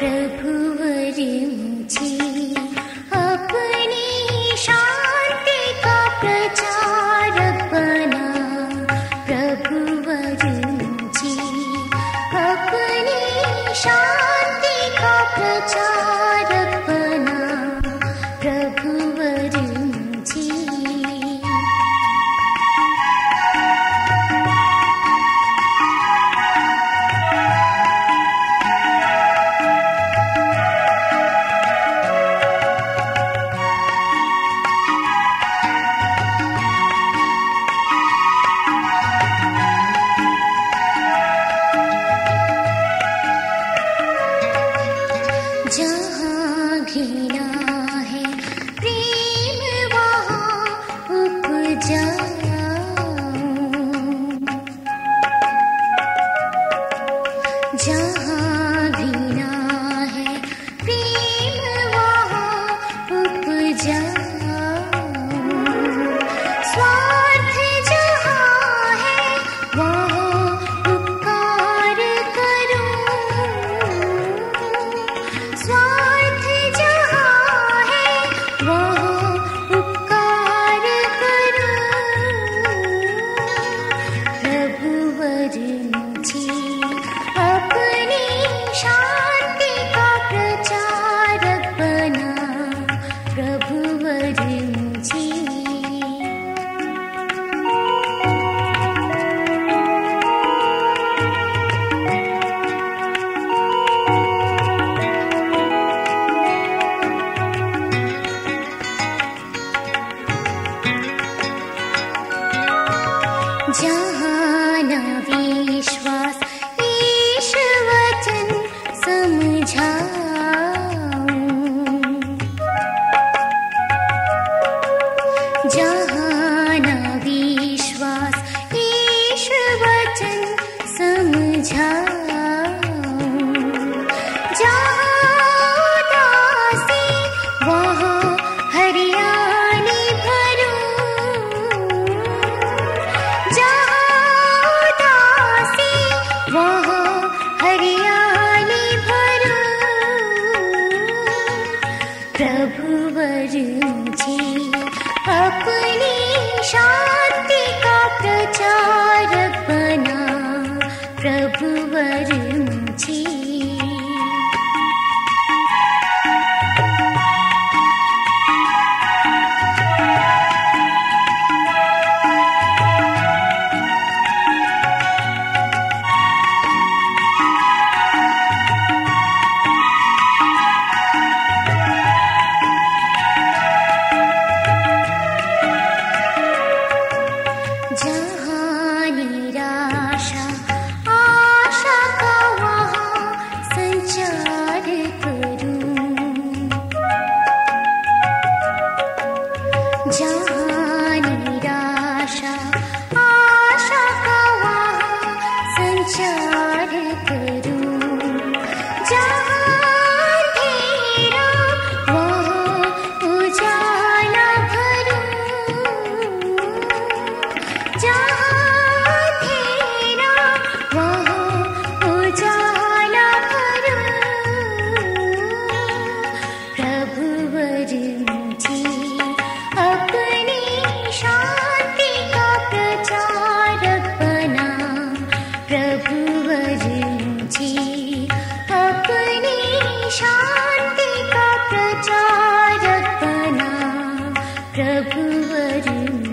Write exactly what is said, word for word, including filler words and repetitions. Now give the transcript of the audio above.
शांति का प्रचारक बना प्रभु वरुण।